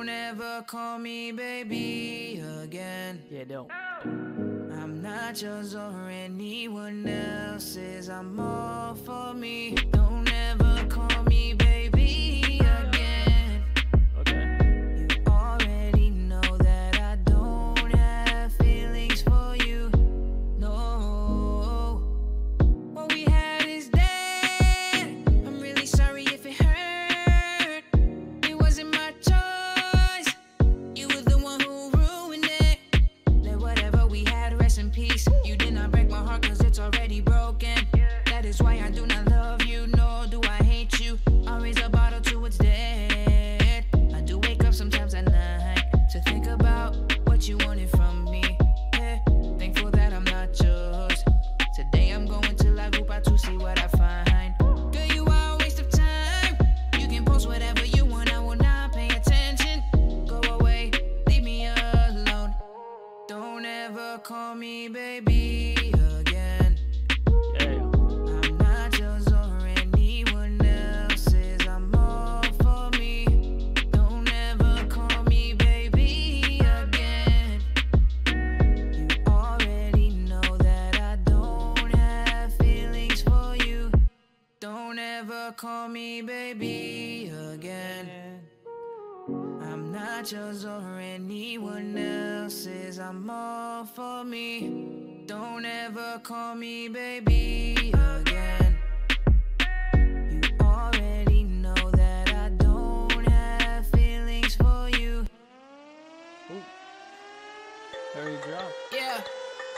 Don't ever call me baby again. Yeah, don't. No. I'm not yours or anyone else's. I'm all for me. Don't ever call me baby again. Okay. You already know that I don't have feelings for you. No. What we had is dead. I'm really sorry if it hurt. It wasn't my choice. Peace. You did not break my heart, cause it's already broken. That is why I do not love you, nor do I hate you. Always a bottle to its dead. I do wake up sometimes at night to think about what you wanted from me. Yeah. Thankful that I'm not yours. Today I'm going to La Grupa to see what I find. Girl, you are a waste of time. You can post whatever you want, I will not pay attention. Go away, leave me alone. Don't ever call me baby again. Yeah. I'm not yours or anyone else's. I'm all for me. Don't ever call me baby again. You already know that I don't have feelings for you. Don't ever call me baby again. I'm not yours or anyone else's. I'm all for me. Don't ever call me baby again. You already know that I don't have feelings for you. Ooh. There you go. Yeah.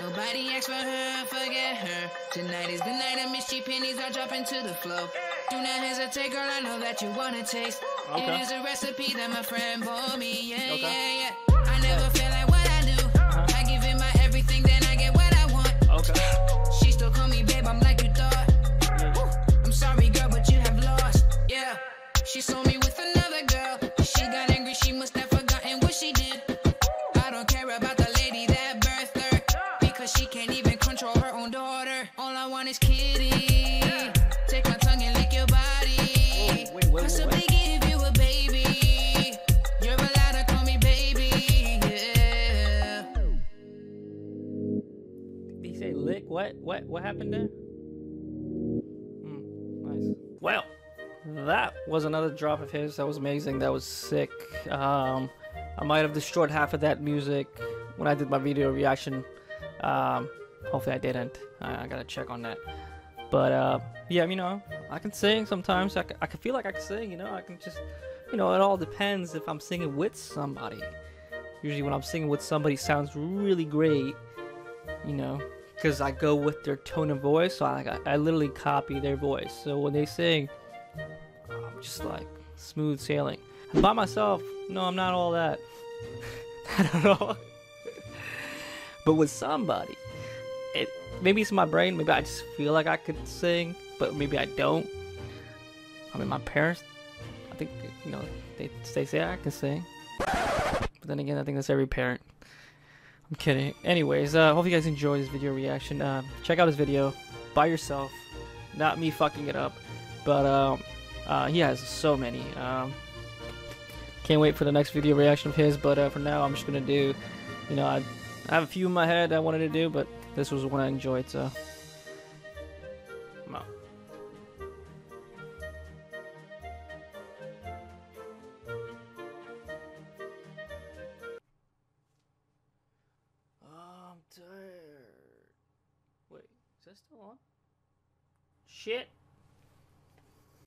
Nobody asked for her, forget her. Tonight is the night of mystery, pennies are dropping to the floor. Do not hesitate, girl, I know that you wanna taste. Okay. It is a recipe that my friend bought me, yeah, okay. Yeah, yeah. I never feel like what I do. I give it my everything, then I get what I want. Okay. She still call me babe, I'm like you thought. Yeah. I'm sorry, girl, but you have lost. Yeah. She saw me with another girl. She got angry, she must have forgotten what she did. I don't care about the lady that birthed her, because she can't even control her own daughter. All I want is kitty. Take my tongue and lick your body. Whoa, wait, possibly wait. What happened there? Nice. Well, that was another drop of his. That was amazing. That was sick. I might have destroyed half of that music when I did my video reaction. Hopefully I didn't. I gotta check on that. But yeah, you know, I can sing sometimes. I can feel like I can sing. You know, I can just, you know, it all depends if I'm singing with somebody. Usually when I'm singing with somebody, it sounds really great. You know. Because I go with their tone of voice, so I literally copy their voice. So when they sing, I'm just like smooth sailing. By myself, no, I'm not all that. Not at all. But with somebody, maybe it's in my brain. Maybe I just feel like I could sing, but maybe I don't. I mean, my parents, I think, you know, they say I can sing. But then again, I think that's every parent. I'm kidding. Anyways, hope you guys enjoyed this video reaction. Check out his video by yourself, not me fucking it up. But he has so many. Can't wait for the next video reaction of his. But for now, I'm just gonna do. You know, I have a few in my head I wanted to do, but this was one I enjoyed. So. Wait, is that still on? Shit.